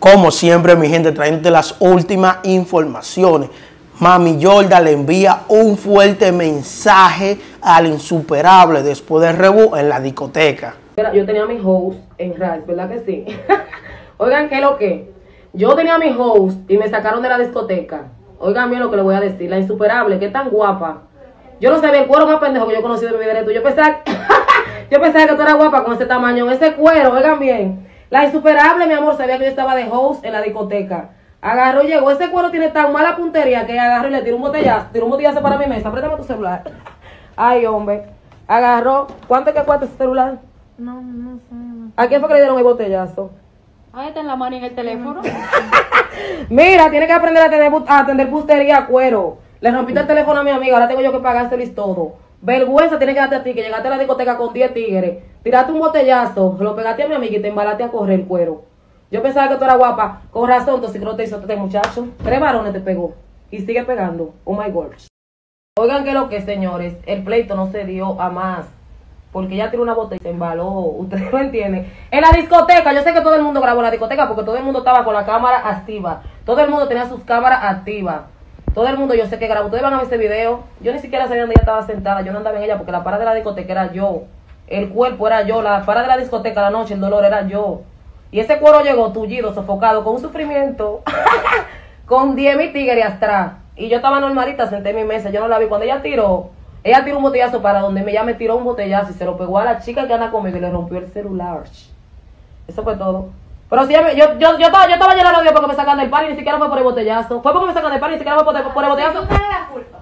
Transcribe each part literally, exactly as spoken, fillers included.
Como siempre, mi gente, trayéndote las últimas informaciones. Mami Jordan le envía un fuerte mensaje al insuperable después del rebú en la discoteca. Yo tenía a mi host en Ralph, ¿verdad que sí? Oigan, ¿qué es lo que? Yo tenía a mi host y me sacaron de la discoteca. Oigan bien lo que le voy a decir. La insuperable, qué tan guapa. Yo no sabía el cuero más pendejo que yo conocí de mi vida de tú. Yo pensaba, yo pensaba que tú eras guapa con ese tamaño, ese cuero, oigan bien. La insuperable, mi amor, sabía que yo estaba de host en la discoteca. Agarró, llegó, ese cuero tiene tan mala puntería que agarró y le tiró un botellazo, tiró un botellazo para mi mesa. Aprétame tu celular. Ay, hombre. Agarró, ¿cuánto que cuesta ese celular? No, no sé. No. ¿A quién fue que le dieron el botellazo? Ahí está en la mano y en el teléfono. Mira, tiene que aprender a tener a atender puntería a cuero. Le rompiste el teléfono a mi amiga, ahora tengo yo que pagárselos todo. Vergüenza tiene que darte a ti, que llegaste a la discoteca con diez tigres, tiraste un botellazo, lo pegaste a mi amiga y te embalaste a correr el cuero. Yo pensaba que tú eras guapa, con razón, entonces creo que te hizo este muchacho. Tres varones te pegó y sigue pegando. Oh my God. Oigan que lo que, señores, el pleito no se dio a más, porque ella tiró una botella y se embaló. Ustedes lo entienden. En la discoteca, yo sé que todo el mundo grabó en la discoteca porque todo el mundo estaba con la cámara activa. Todo el mundo tenía sus cámaras activas. Todo el mundo yo sé que grabó, ustedes van a ver este video. Yo ni siquiera sabía dónde ella estaba sentada, yo no andaba en ella porque la para de la discoteca era yo. El cuerpo era yo, la para de la discoteca, la noche, el dolor era yo. Y ese cuero llegó tullido, sofocado, con un sufrimiento, con diez mil tigres atrás. Y yo estaba normalita, senté en mi mesa, yo no la vi. Cuando ella tiró, ella tiró un botellazo para donde ella me tiró un botellazo y se lo pegó a la chica que anda conmigo y le rompió el celular. Eso fue todo. Pero si yo, yo, yo, yo, estaba, yo estaba llena de odio porque me sacan del par y ni siquiera fue por el botellazo. Fue porque me sacan del par y ni siquiera fue por el, por el botellazo.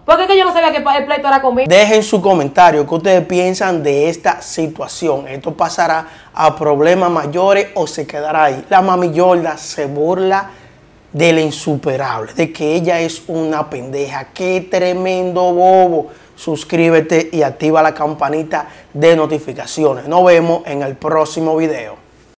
Porque es que yo no sabía que el pleito era conmigo. Dejen su comentario qué ustedes piensan de esta situación. ¿Esto pasará a problemas mayores o se quedará ahí? La Mami Jordan se burla de la insuperable, de que ella es una pendeja. ¡Qué tremendo bobo! Suscríbete y activa la campanita de notificaciones. Nos vemos en el próximo video.